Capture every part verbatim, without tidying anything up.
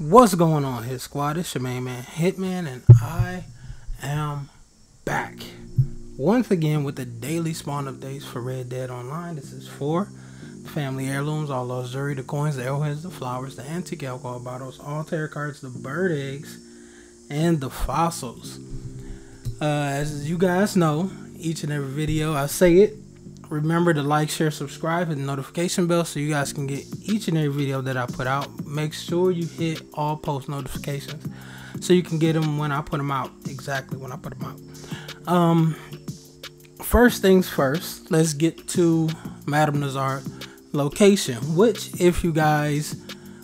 What's going on here, squad? It's your main man Hitman, and I am back once again with the daily spawn updates for Red Dead Online. This is for family heirlooms, all lost jewelry, the coins, the arrowheads, the flowers, the antique alcohol bottles, all tarot cards, the bird eggs, and the fossils. Uh, as you guys know, each and every video I say it. Remember to like, share, subscribe, and the notification bell so you guys can get each and every video that I put out. Make sure you hit all post notifications so you can get them when I put them out. Exactly when I put them out. Um, first things first, let's get to Madame Nazar location, which if you guys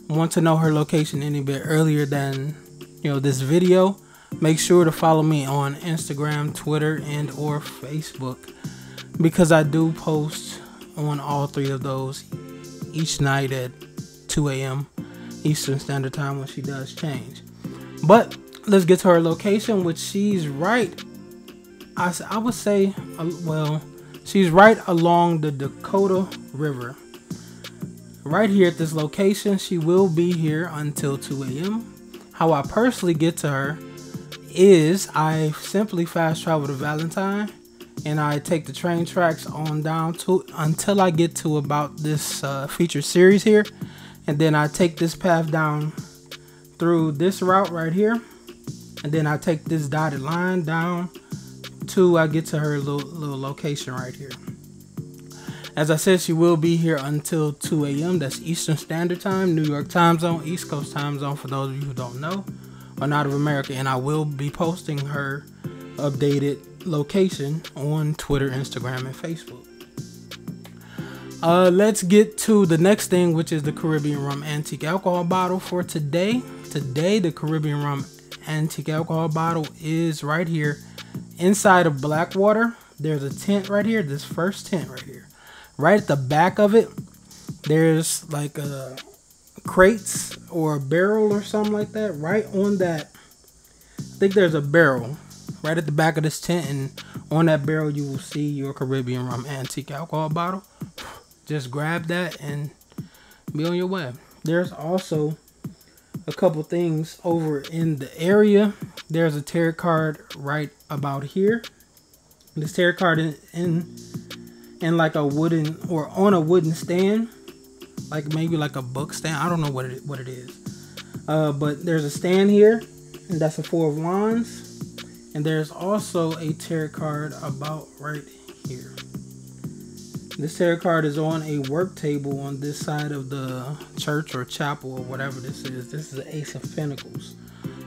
want to know her location any bit earlier than, you know, this video, make sure to follow me on Instagram, Twitter, and or Facebook, because I do post on all three of those each night at two A M Eastern Standard Time when she does change. But let's get to her location, which she's right, I, I would say, uh, well, she's right along the Dakota River. Right here at this location, she will be here until two A M How I personally get to her is I simply fast travel to Valentine, and I take the train tracks on down to until I get to about this uh, feature series here, and then I take this path down through this route right here, and then I take this dotted line down to I get to her little, little location right here. As I said, she will be here until two A M That's Eastern Standard Time, New York time zone, East Coast time zone for those of you who don't know or not of America, and I will be posting her updated location on Twitter, Instagram, and Facebook. Uh, let's get to the next thing, which is the Caribbean Rum Antique Alcohol Bottle for today. Today, the Caribbean Rum Antique Alcohol Bottle is right here inside of Blackwater. There's a tent right here, this first tent right here. Right at the back of it, there's like a crates or a barrel or something like that. Right on that, I think there's a barrel right at the back of this tent, and on that barrel you will see your Caribbean Rum Antique Alcohol Bottle. Just grab that and be on your way. There's also a couple things over in the area. There's a tarot card right about here. This tarot card in, in in like a wooden or on a wooden stand, like maybe like a book stand. I don't know what it, what it is, uh, but there's a stand here, and that's a four of wands. And there's also a tarot card about right here. This tarot card is on a work table on this side of the church or chapel or whatever this is. This is the Ace of Pentacles.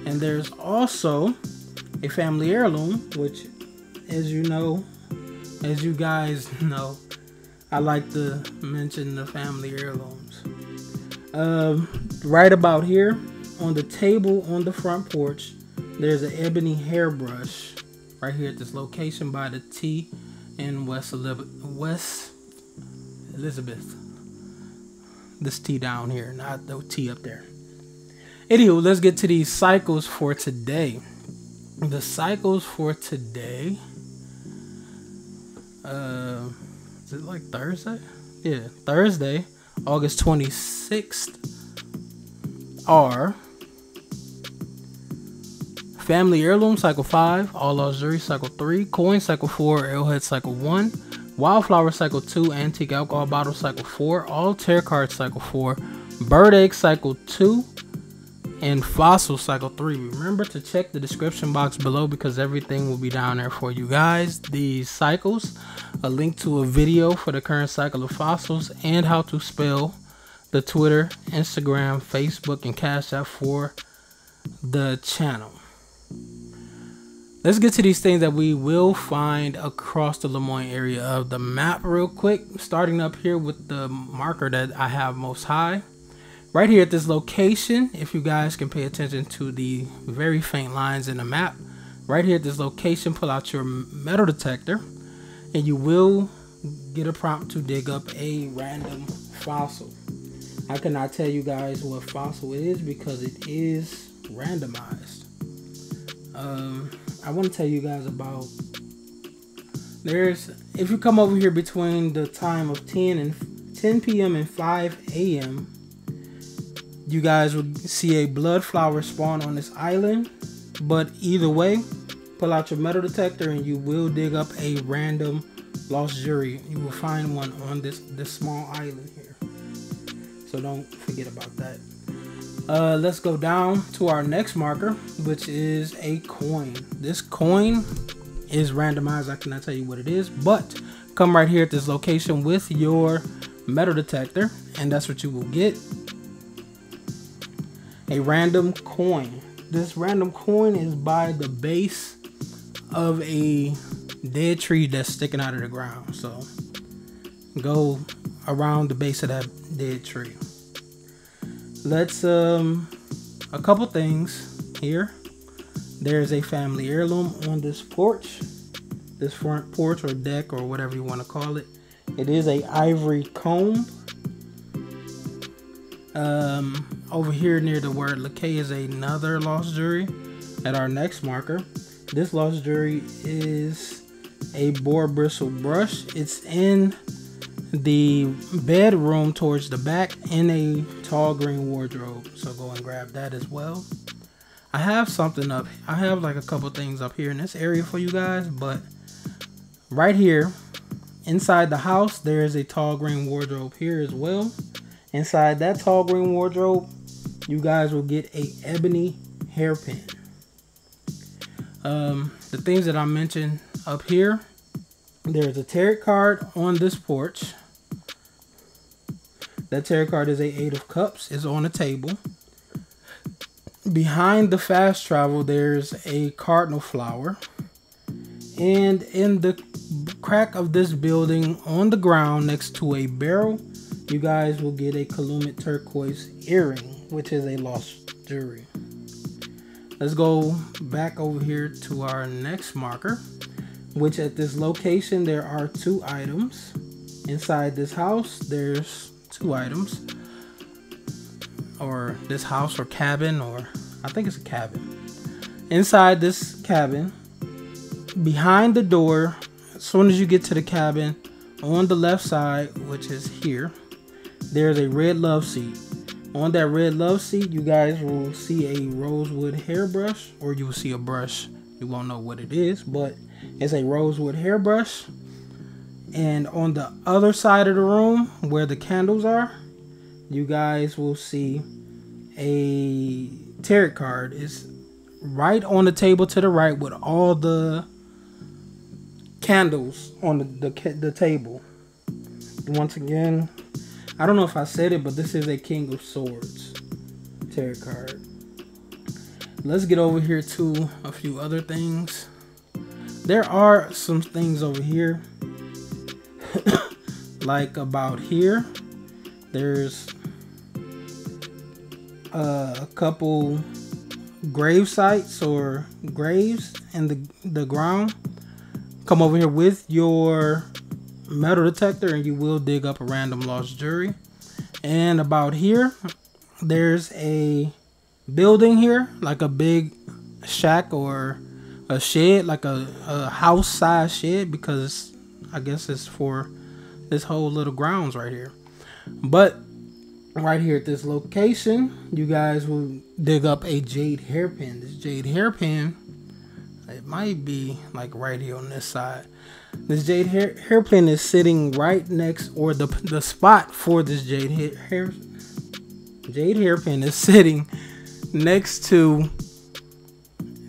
And there's also a family heirloom, which, as you know, as you guys know, I like to mention the family heirlooms. Um, right about here on the table on the front porch, there's an ebony hairbrush right here at this location by the T in West Elizabeth. This T down here, not the T up there. Anywho, let's get to these cycles for today. The cycles for today. Uh, is it like Thursday? Yeah, Thursday, August twenty-sixth are family heirloom cycle five, all lost jewelry cycle three, coin cycle four, arrowhead cycle one, wildflower cycle two, antique alcohol bottle cycle four, all tarot card cycle four, bird egg cycle two, and fossil cycle three. Remember to check the description box below because everything will be down there for you guys. These cycles, a link to a video for the current cycle of fossils, and how to spell the Twitter, Instagram, Facebook, and Cash App for the channel. Let's get to these things that we will find across the Lemoyne area of the map real quick. Starting up here with the marker that I have most high. Right here at this location, if you guys can pay attention to the very faint lines in the map. Right here at this location, pull out your metal detector, and you will get a prompt to dig up a random fossil. I cannot tell you guys what fossil it is because it is randomized. Um... I want to tell you guys about there's if you come over here between the time of ten and ten P M and five A M you guys will see a blood flower spawn on this island. But either way, pull out your metal detector and you will dig up a random lost jewelry. You will find one on this, this small island here. So don't forget about that. Uh, let's go down to our next marker, which is a coin. This coin is randomized. I cannot tell you what it is, but come right here at this location with your metal detector and that's what you will get. A random coin. This random coin is by the base of a dead tree that's sticking out of the ground. So go around the base of that dead tree. Let's um a couple things here. There's a family heirloom on this porch, this front porch or deck or whatever you want to call it. It is a ivory comb. Um, over here near the word Lakay is another lost jewelry. At our next marker, this lost jewelry is a boar bristle brush. It's in the bedroom towards the back in a tall green wardrobe. So go and grab that as well. I have something up. I have like a couple things up here in this area for you guys, but right here inside the house, there is a tall green wardrobe here as well. Inside that tall green wardrobe, you guys will get a ebony hairpin. Um, the things that I mentioned up here, there's a tarot card on this porch. That tarot card is a eight of cups, is on the table. Behind the fast travel, there's a cardinal flower. And in the crack of this building on the ground next to a barrel, you guys will get a Calumet turquoise earring, which is a lost jewelry. Let's go back over here to our next marker, which at this location, there are two items. Inside this house, there's two items, or this house or cabin, or I think it's a cabin. Inside this cabin, behind the door, as soon as you get to the cabin, on the left side, which is here, there's a red love seat. On that red love seat, you guys will see a rosewood hairbrush, or you will see a brush. You won't know what it is, but it's a rosewood hairbrush. And on the other side of the room where the candles are, you guys will see a tarot card. It's right on the table to the right with all the candles on the, the, the table. Once again, I don't know if I said it, but this is a King of Swords tarot card. Let's get over here to a few other things. There are some things over here. Like about here, there's uh, a couple grave sites or graves in the, the ground. Come over here with your metal detector and you will dig up a random lost jewelry. And about here, there's a building here, like a big shack or a shed, like a, a house size shed, because I guess it's for this whole little grounds right here. But right here at this location, you guys will dig up a jade hairpin. This jade hairpin, it might be like right here on this side. This jade hair, hairpin is sitting right next, or the, the spot for this jade hair, jade hairpin is sitting next to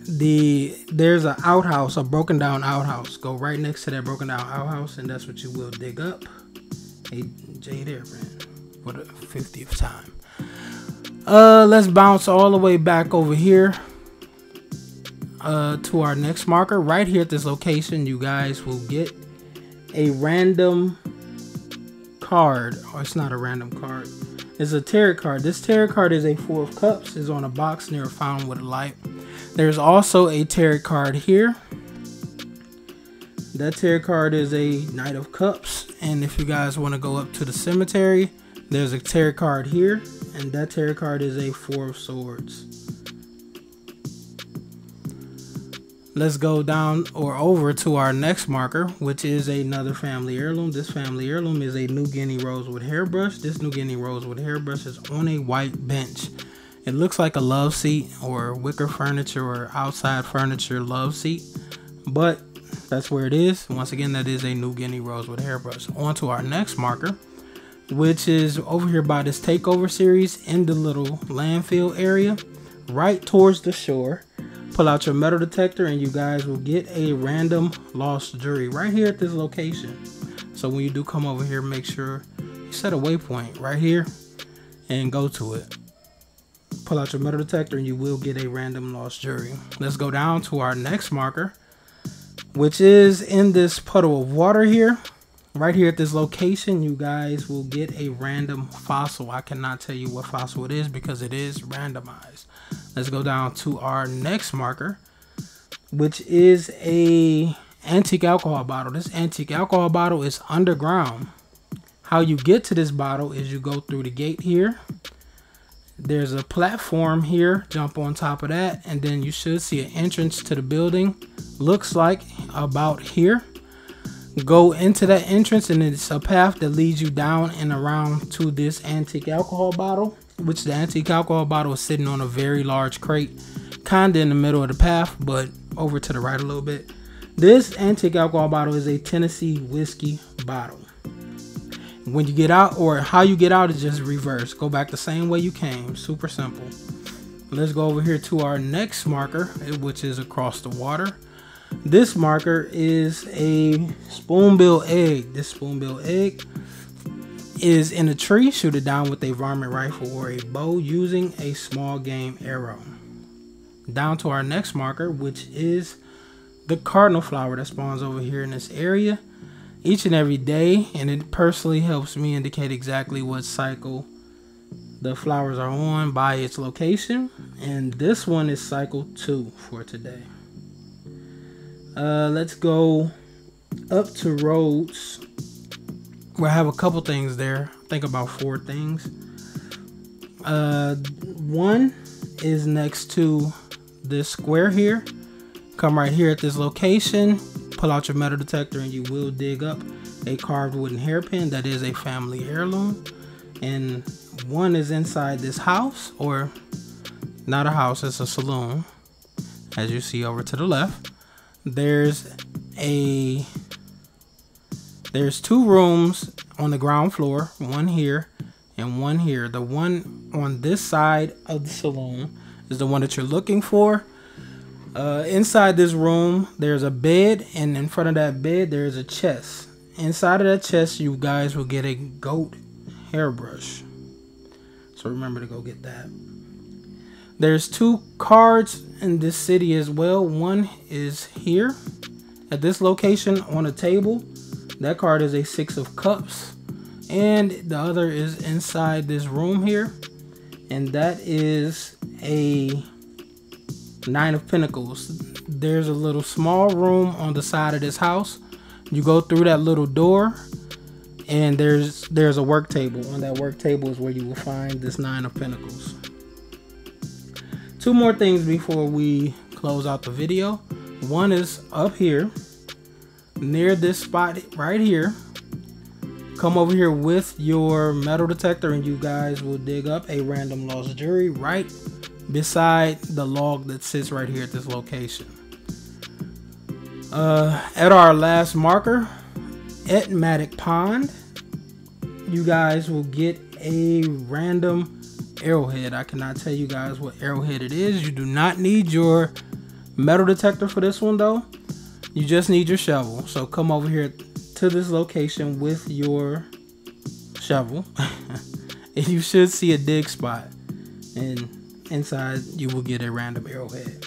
the, there's an outhouse, a broken down outhouse. Go right next to that broken down outhouse and that's what you will dig up. A jade hairpin for the fiftieth time. Uh, let's bounce all the way back over here. Uh, to our next marker. Right here at this location, you guys will get a random card. Oh, it's not a random card. It's a tarot card. This tarot card is a four of cups. It's on a box near a fountain with a light. There's also a tarot card here. That tarot card is a knight of cups. And if you guys want to go up to the cemetery, there's a tarot card here. And that tarot card is a four of swords. Let's go down or over to our next marker, which is another family heirloom. This family heirloom is a New Guinea rosewood hairbrush. This New Guinea rosewood hairbrush is on a white bench. It looks like a love seat or wicker furniture or outside furniture love seat, but that's where it is. Once again, that is a New Guinea rosewood hairbrush. On to our next marker, which is over here by this takeover series in the little landfill area, right towards the shore. Pull out your metal detector and you guys will get a random lost jewelry right here at this location. So when you do come over here, make sure you set a waypoint right here and go to it. Pull out your metal detector and you will get a random lost jewelry. Let's go down to our next marker, which is in this puddle of water here. Right here at this location, you guys will get a random fossil. I cannot tell you what fossil it is because it is randomized. Let's go down to our next marker, which is a antique alcohol bottle. This antique alcohol bottle is underground. How you get to this bottle is you go through the gate here. There's a platform here. Jump on top of that, and then you should see an entrance to the building. Looks like about here. Go into that entrance and it's a path that leads you down and around to this antique alcohol bottle, which the antique alcohol bottle is sitting on a very large crate, kind of in the middle of the path, but over to the right a little bit. This antique alcohol bottle is a Tennessee whiskey bottle. When you get out, or how you get out, is just reverse. Go back the same way you came. Super simple. Let's go over here to our next marker, which is across the water. This marker is a spoonbill egg. This spoonbill egg is in a tree. Shoot it down with a varmint rifle or a bow using a small game arrow. Down to our next marker, which is the cardinal flower that spawns over here in this area each and every day, and it personally helps me indicate exactly what cycle the flowers are on by its location, and this one is cycle two for today. Uh, let's go up to roads, where I have a couple things there. I think about four things. Uh, one is next to this square here. Come right here at this location, pull out your metal detector, and you will dig up a carved wooden hairpin that is a family heirloom. And one is inside this house, or not a house, it's a saloon, as you see over to the left. There's a there's two rooms on the ground floor, one here and one here. The one on this side of the saloon is the one that you're looking for. Uh, inside this room, there's a bed, and in front of that bed, there's a chest. Inside of that chest, you guys will get a goat hairbrush. So remember to go get that. There's two cards in this city as well. One is here at this location on a table. That card is a six of cups. And the other is inside this room here. And that is a nine of pentacles. There's a little small room on the side of this house. You go through that little door and there's, there's a work table. On that work table is where you will find this nine of pentacles. Two more things before we close out the video. One is up here, near this spot right here. Come over here with your metal detector and you guys will dig up a random lost jewelry right beside the log that sits right here at this location. Uh, at our last marker, at Matic Pond, you guys will get a random arrowhead. I cannot tell you guys what arrowhead it is. You do not need your metal detector for this one though. You just need your shovel. So come over here to this location with your shovel and you should see a dig spot, and inside you will get a random arrowhead.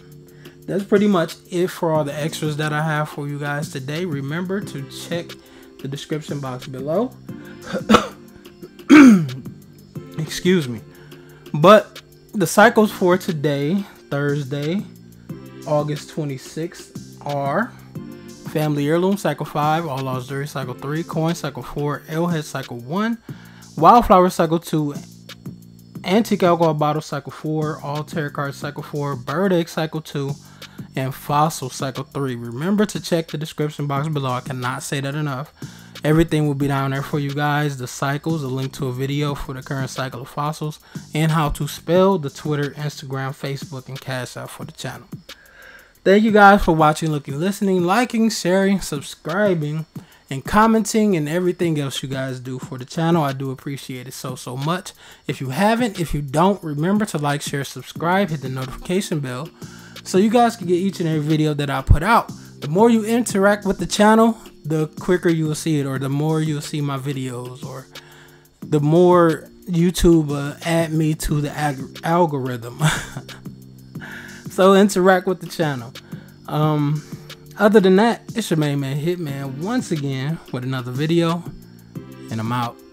That's pretty much it for all the extras that I have for you guys today. Remember to check the description box below. Excuse me. But the cycles for today, Thursday, August twenty-sixth, are Family Heirloom, Cycle five, All Lost Jewelry, Cycle three, Coin, Cycle four, Arrowhead, Cycle one, Wildflower, Cycle two, Antique Alcohol Bottle Cycle four, Altair Card Cycle four, Bird Egg Cycle two, and Fossil Cycle three. Remember to check the description box below. I cannot say that enough. Everything will be down there for you guys. The cycles, a link to a video for the current cycle of fossils, and how to spell, the Twitter, Instagram, Facebook, and Cash App for the channel. Thank you guys for watching, looking, listening, liking, sharing, subscribing, and commenting, and everything else you guys do for the channel. I do appreciate it so, so much. If you haven't, if you don't, remember to like, share, subscribe, hit the notification bell so you guys can get each and every video that I put out. The more you interact with the channel, the quicker you will see it, or the more you'll see my videos, or the more YouTube uh, add me to the ag algorithm. So interact with the channel. Um, other than that, it's your main man Hitman once again with another video, and I'm out.